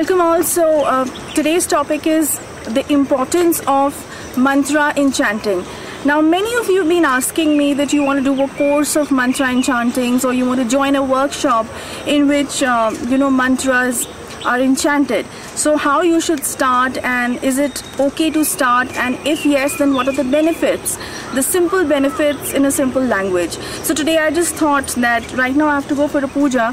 Welcome all. So today's topic is the importance of mantra enchanting. Now many of you have been asking me that you want to do a course of mantra enchantings, or you want to join a workshop in which mantras are enchanted. So how you should start, and is it okay to start, and if yes, then what are the benefits, the simple benefits in a simple language. So today I just thought that right now I have to go for a puja,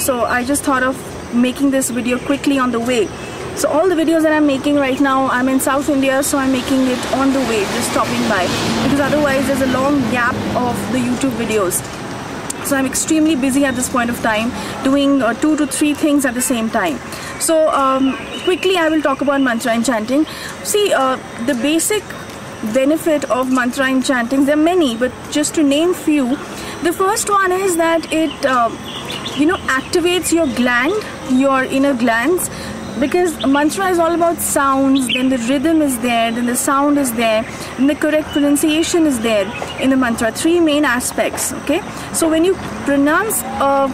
so I just thought of making this video quickly on the way. So all the videos that I'm making right now, I'm in South India, so I'm making it on the way, just stopping by, because otherwise there's a long gap of the YouTube videos. So I'm extremely busy at this point of time, doing 2 to 3 things at the same time. So quickly I will talk about mantra enchanting. See, the basic benefit of mantra enchanting, there are many, but just to name few, the first one is that it activates your gland, your inner glands, because mantra is all about sounds. Then the rhythm is there, then the sound is there, and the correct pronunciation is there in the mantra. 3 main aspects, okay? So when you pronounce a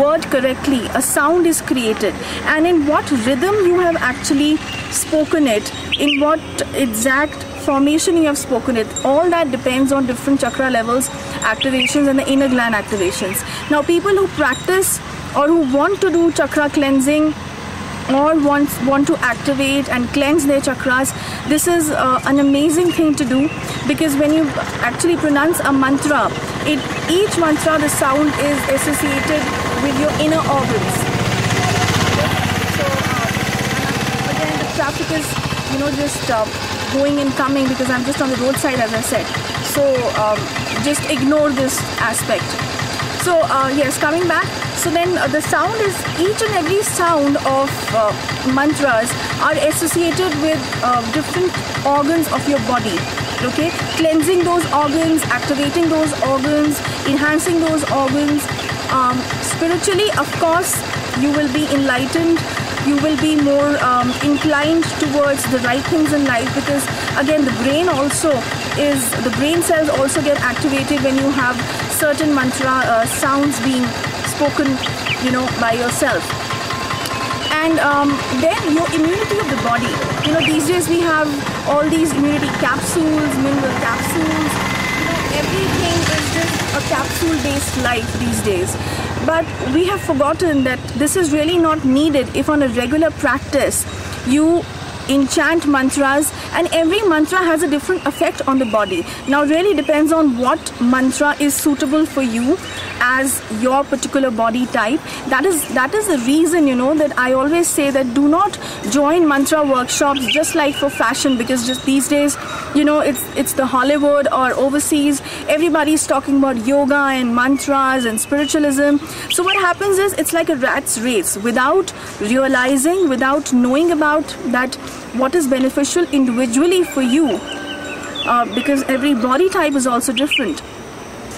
word correctly, a sound is created, and in what rhythm you have actually spoken it, in what exact formation you have spoken it, all that depends on different chakra levels activations and the inner gland activations. Now people who practice or who want to do chakra cleansing or want to activate and cleanse their chakras, this is an amazing thing to do, because when you actually pronounce a mantra, each mantra, the sound is associated with your inner organs. So again, the traffic is just going and coming, because I'm just on the roadside, as I said, so just ignore this aspect. So yes, coming back, so then the sound is, each and every sound of mantras are associated with different organs of your body, okay? Cleansing those organs, activating those organs, enhancing those organs. Spiritually, of course, you will be enlightened, you will be more inclined towards the right things in life, because again the brain also is, the brain cells also get activated when you have certain mantra sounds being spoken by yourself. And then your immunity of the body, these days we have all these immunity capsules, mineral capsules, everything is just a capsule based life these days. But we have forgotten that this is really not needed if on a regular practice you enchant mantras, and every mantra has a different effect on the body. Now really depends on what mantra is suitable for you as your particular body type. That is the reason that I always say that do not join mantra workshops just like for fashion, because just these days it's the Hollywood or overseas, everybody's talking about yoga and mantras and spiritualism. So what happens is it's like a rat's race without realizing, without knowing about that what is beneficial individually for you, because every body type is also different.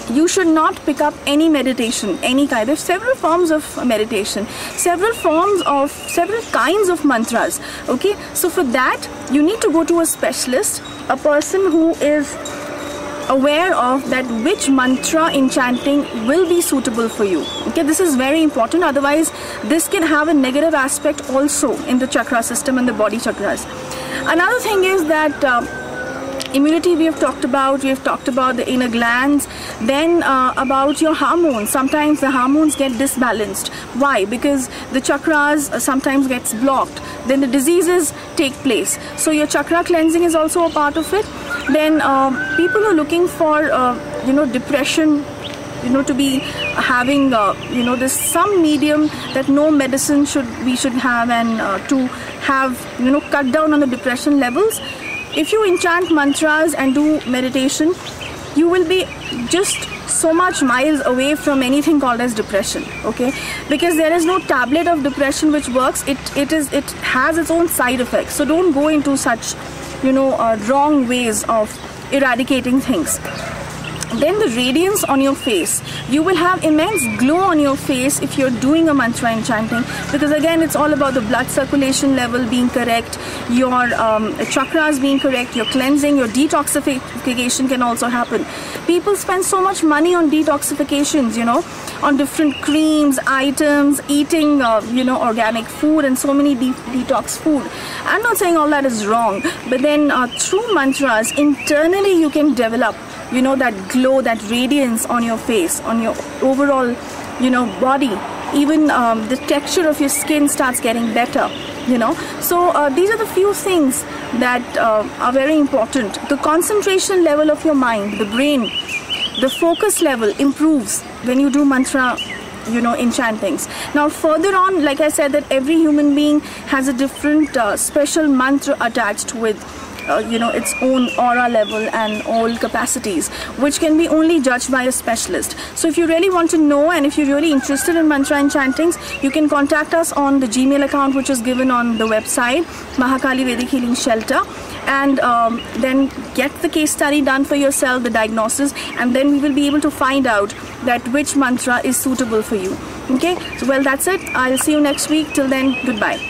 You should not pick up any meditation, any kind. There's several forms of meditation, several kinds of mantras, okay? So for that you need to go to a specialist, a person who is aware of that which mantra enchanting will be suitable for you, okay? This is very important, otherwise this can have a negative aspect also in the chakra system and the body chakras. Another thing is that immunity, we have talked about the inner glands, then about your hormones. Sometimes the hormones get disbalanced. Why? Because the chakras sometimes gets blocked, then the diseases take place. So your chakra cleansing is also a part of it. Then people are looking for depression, to be having this some medium that no medicine we should have, and to have cut down on the depression levels. If you enchant mantras and do meditation, you will be just so much miles away from anything called as depression, okay? Because there is no tablet of depression which works. It has its own side effects. So don't go into such wrong ways of eradicating things. Then the radiance on your face, you will have immense glow on your face if you're doing a mantra enchanting, because again it's all about the blood circulation level being correct, your chakras being correct, your cleansing, your detoxification can also happen. People spend so much money on detoxifications, on different creams, items, eating organic food and so many detox food. I'm not saying all that is wrong, but then through mantras internally you can develop that glow, that radiance on your face, on your overall body. Even the texture of your skin starts getting better, so these are the few things that are very important. The concentration level of your mind, the brain, the focus level improves when you do mantra enchantings. Now further on, like I said, that every human being has a different special mantra attached with its own aura level and all capacities, which can be only judged by a specialist. So if you really want to know, and if you're really interested in mantra enchantings, you can contact us on the Gmail account which is given on the website, Mahakali Vedic Healing Shelter, and then get the case study done for yourself, the diagnosis, and then we will be able to find out that which mantra is suitable for you. Okay, so well, that's it. I'll see you next week. Till then, goodbye.